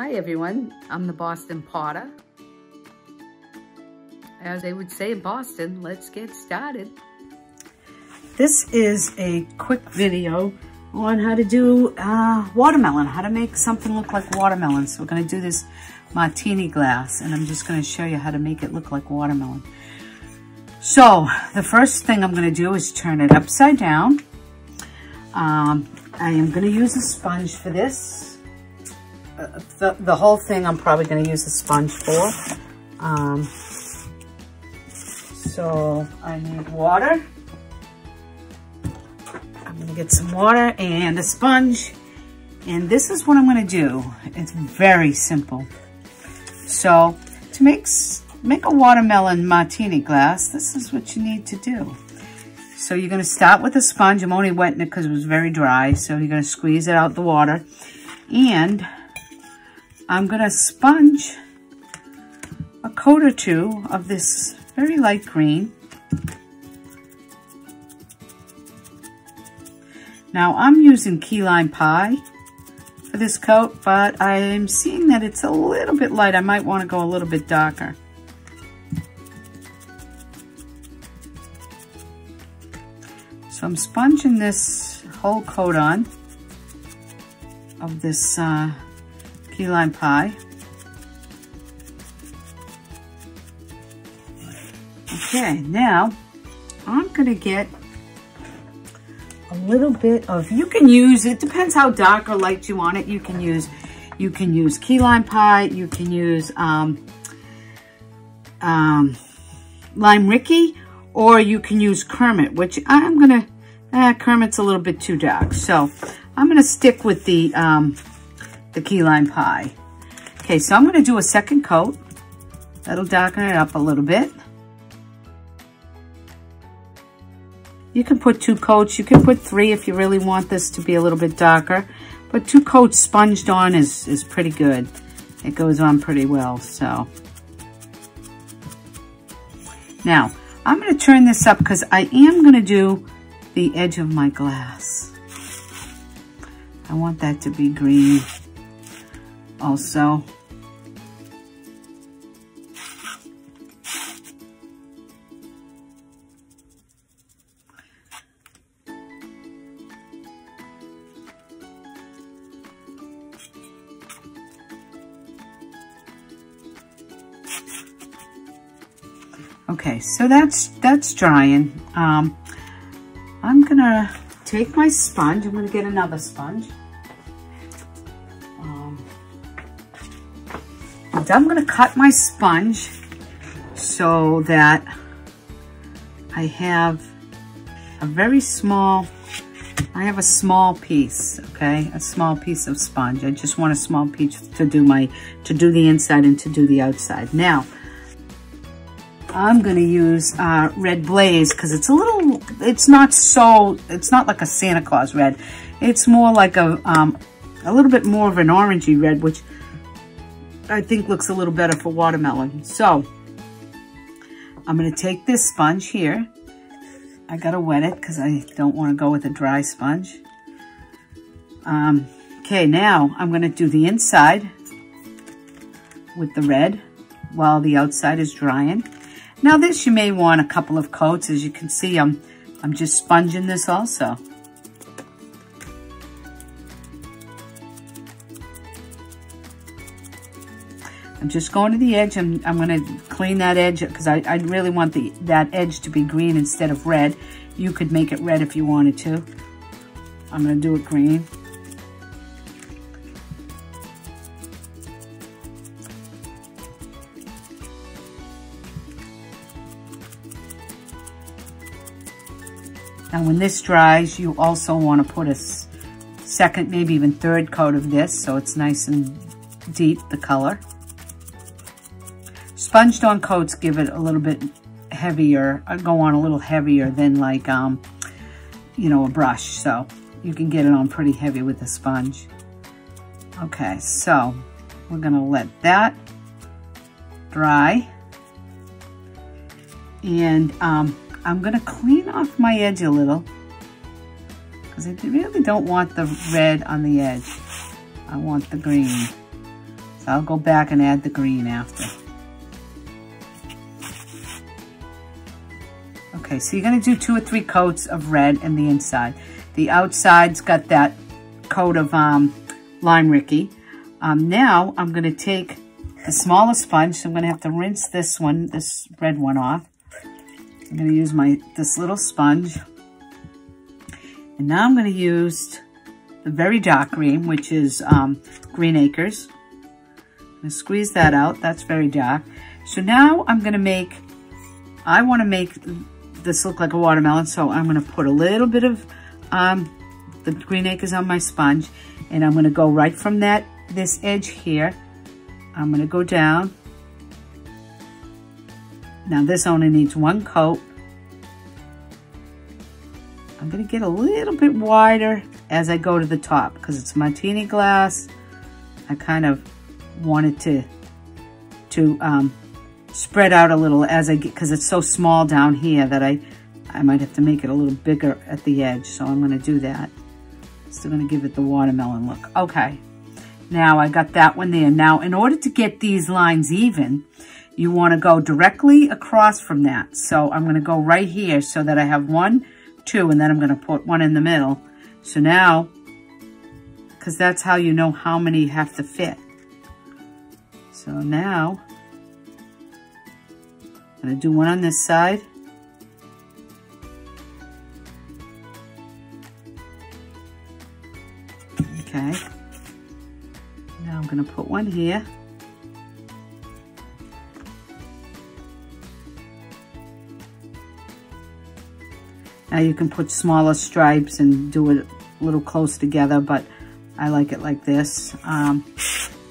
Hi everyone, I'm the Boston Potter. As they would say in Boston, let's get started. This is a quick video on how to do watermelon, how to make something look like watermelon. So we're gonna do this martini glass and I'm just gonna show you how to make it look like watermelon. So the first thing I'm gonna do is turn it upside down. I am gonna use a sponge for this. The whole thing I'm probably gonna use a sponge for. So I need water. I'm gonna get some water and a sponge. And this is what I'm gonna do. It's very simple. So to make a watermelon martini glass, this is what you need to do. So you're gonna start with a sponge. I'm only wetting it because it was very dry. So you're gonna squeeze it out the water. And I'm gonna sponge a coat or two of this very light green. Now I'm using Key Lime Pie for this coat, but I'm seeing that it's a little bit light. I might want to go a little bit darker. So I'm sponging this whole coat on of this Key Lime Pie. Okay, now I'm gonna get a little bit of, you can use, it depends how dark or light you want it. You can use Key Lime Pie, you can use Lime Rickey, or you can use Kermit, which I'm gonna, Kermit's a little bit too dark. So I'm gonna stick with the Key Lime Pie. Okay, so I'm gonna do a second coat. That'll darken it up a little bit. You can put two coats, you can put three if you really want this to be a little bit darker, but two coats sponged on is pretty good. It goes on pretty well, so. Now, I'm gonna turn this up because I am gonna do the edge of my glass. I want that to be green also. Okay, so that's drying. I'm gonna take my sponge. I'm gonna get another sponge. And I'm gonna cut my sponge so that I have a small piece. Okay, a small piece of sponge. I just want a small piece to do the inside and to do the outside. Now, I'm gonna use Red Blaze because it's a little, it's not like a Santa Claus red. It's more like a little bit more of an orangey red, which I think looks a little better for watermelon. So I'm gonna take this sponge here. I gotta wet it because I don't wanna go with a dry sponge. Okay, now I'm gonna do the inside with the red while the outside is drying. Now this, you may want a couple of coats. As you can see, I'm just sponging this also. I'm just going to the edge, and I'm gonna clean that edge because I really want that edge to be green instead of red. You could make it red if you wanted to. I'm gonna do it green. Now when this dries, you also want to put a second, maybe even third coat of this so it's nice and deep, the color. Sponged on coats give it a little bit heavier, go on a little heavier than like, you know, a brush. So you can get it on pretty heavy with a sponge. Okay, so we're gonna let that dry. And I'm gonna clean off my edge a little because I really don't want the red on the edge. I want the green. So I'll go back and add the green after. Okay, so you're gonna do 2 or 3 coats of red in the inside. The outside's got that coat of Lime Rickey. Now I'm gonna take the smaller sponge, so I'm gonna have to rinse this one, this red one off. I'm gonna use this little sponge. And now I'm gonna use the very dark green, which is Green Acres. I'm gonna squeeze that out, that's very dark. So now I'm gonna make, I wanna make this look like a watermelon, so I'm gonna put a little bit of the Green Acres on my sponge, and I'm gonna go right from this edge here. I'm gonna go down. Now this only needs 1 coat. I'm gonna get a little bit wider as I go to the top because it's a martini glass. I kind of wanted to spread out a little as I get, because it's so small down here that I might have to make it a little bigger at the edge. So I'm gonna do that. Still gonna give it the watermelon look. Okay, now I got that one there. Now in order to get these lines even, you wanna go directly across from that. So I'm gonna go right here so that I have 1, 2, and then I'm going to put 1 in the middle. So now, because that's how you know how many have to fit. So now, I'm going to do 1 on this side. Okay. Now I'm going to put 1 here. Now you can put smaller stripes and do it a little close together, but I like it like this. And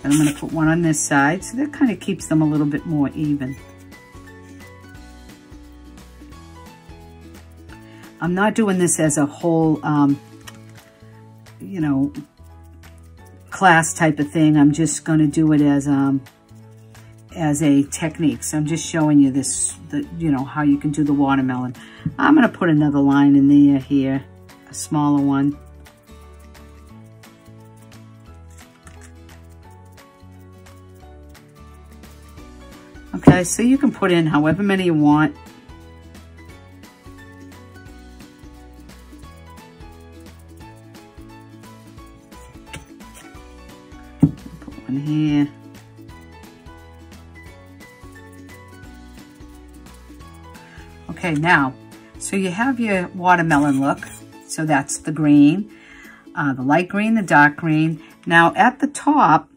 I'm gonna put 1 on this side, so that kind of keeps them a little bit more even. I'm not doing this as a whole, you know, class type of thing. I'm just gonna do it as a technique. So I'm just showing you this, you know, how you can do the watermelon. I'm gonna put another line in there here, a smaller one. Okay, so you can put in however many you want. Put 1 here. Okay, now, so you have your watermelon look. So that's the green, the light green, the dark green. Now at the top,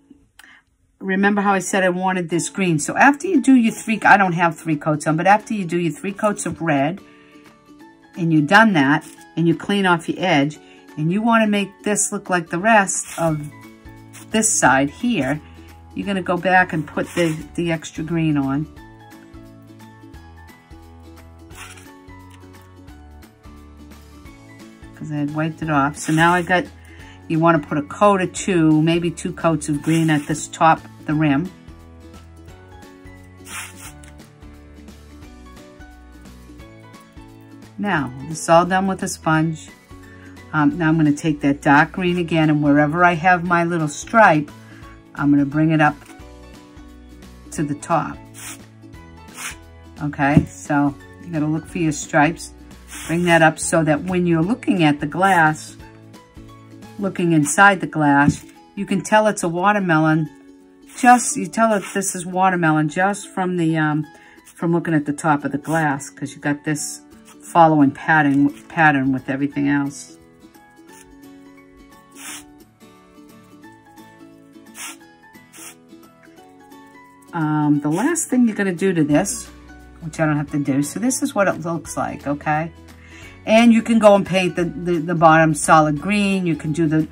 remember how I said I wanted this green. So after you do your 3, I don't have 3 coats on, but after you do your 3 coats of red, and you've done that, and you clean off your edge, and you wanna make this look like the rest of this side here, you're gonna go back and put the extra green on. I had wiped it off. So now I got, you want to put a coat or 2, maybe 2 coats of green at this top, the rim. Now, this is all done with a sponge. Now I'm going to take that dark green again, and wherever I have my little stripe, I'm going to bring it up to the top. Okay, so you got to look for your stripes. Bring that up so that when you're looking at the glass, looking inside the glass, you can tell it's a watermelon. Just, you tell it this is watermelon just from the, from looking at the top of the glass, because you got this following pattern with everything else. The last thing you're gonna do to this, which I don't have to do, so this is what it looks like, okay? And you can go and paint the bottom solid green. You can do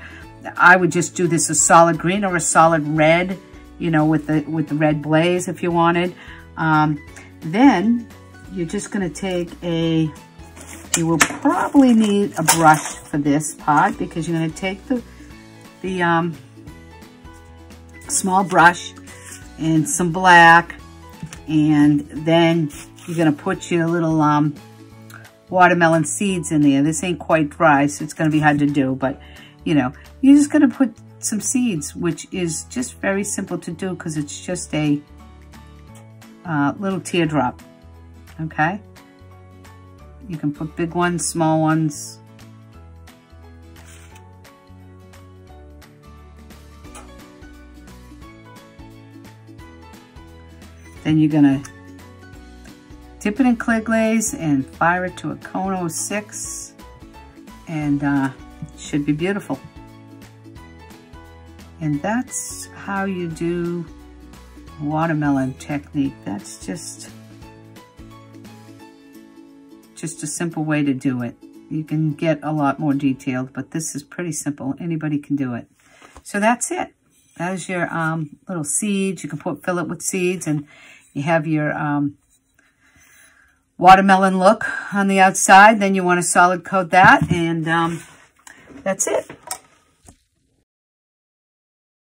I would just do this a solid green or a solid red, you know, with the red blaze if you wanted. Then you're just gonna take you will probably need a brush for this part, because you're gonna take the small brush and some black, and then you're gonna put your little watermelon seeds in there. This ain't quite dry, so it's gonna be hard to do, but you know, you're just gonna put some seeds, which is just very simple to do because it's just a little teardrop, okay? You can put big ones, small ones. Then you're gonna dip it in clear glaze and fire it to a cone 06, and it should be beautiful. And that's how you do watermelon technique. That's just a simple way to do it. You can get a lot more detailed, but this is pretty simple. Anybody can do it. So that's it. That is your little seeds. You can fill it with seeds, and you have your watermelon look on the outside. Then you want to solid coat that, and that's it.